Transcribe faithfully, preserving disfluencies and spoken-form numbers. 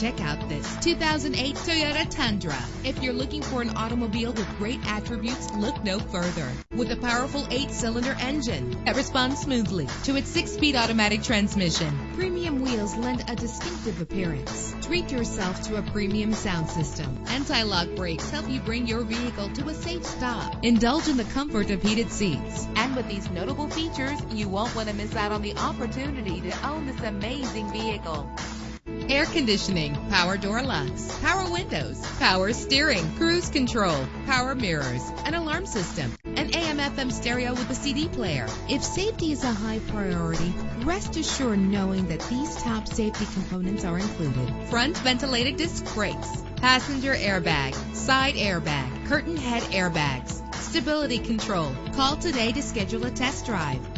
Check out this two thousand eight Toyota Tundra. If you're looking for an automobile with great attributes, look no further. With a powerful eight-cylinder engine that responds smoothly to its six-speed automatic transmission, premium wheels lend a distinctive appearance. Treat yourself to a premium sound system. Anti-lock brakes help you bring your vehicle to a safe stop. Indulge in the comfort of heated seats. And with these notable features, you won't want to miss out on the opportunity to own this amazing vehicle. Air conditioning, power door locks, power windows, power steering, cruise control, power mirrors, an alarm system, an A M F M stereo with a C D player. If safety is a high priority, rest assured knowing that these top safety components are included. Front ventilated disc brakes, passenger airbag, side airbag, curtain head airbags, stability control. Call today to schedule a test drive.